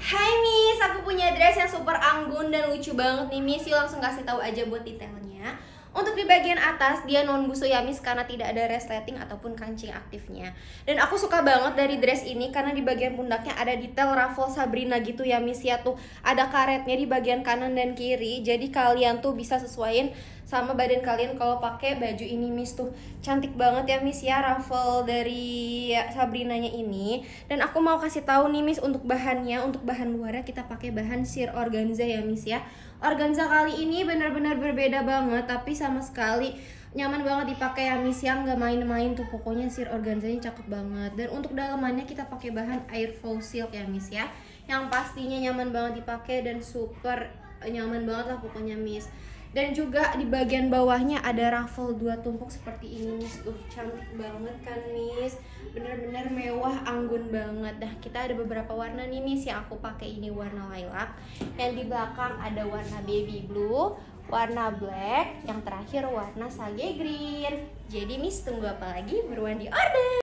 Hai Miss, aku punya dress yang super anggun dan lucu banget nih Miss. Yuk langsung kasih tahu aja buat detailnya. Untuk di bagian atas dia non busu ya Miss, karena tidak ada resleting ataupun kancing aktifnya. Dan aku suka banget dari dress ini karena di bagian pundaknya ada detail ruffle Sabrina gitu ya Miss ya, tuh ada karetnya di bagian kanan dan kiri. Jadi kalian tuh bisa sesuaiin sama badan kalian kalau pakai baju ini Miss, tuh cantik banget ya Miss ya ruffle dari Sabrinanya ini. Dan aku mau kasih tahu nih Miss, untuk bahannya, untuk bahan luarnya kita pakai bahan sheer organza ya Miss ya. Organza kali ini benar-benar berbeda banget, tapi sama sekali nyaman banget dipakai ya Miss ya, nggak main-main tuh pokoknya. Sheer organzanya cakep banget. Dan untuk dalamannya kita pakai bahan airfoil silk ya Miss ya, yang pastinya nyaman banget dipakai dan super nyaman banget lah pokoknya Miss. Dan juga di bagian bawahnya ada ruffle 2 tumpuk seperti ini Miss, tuh cantik banget kan Miss, bener-bener mewah, anggun banget. Nah kita ada beberapa warna nih Miss yang aku pakai, ini warna lilac, yang di belakang ada warna baby blue, warna black, yang terakhir warna sage green. Jadi Miss, tunggu apa lagi, buruan di order.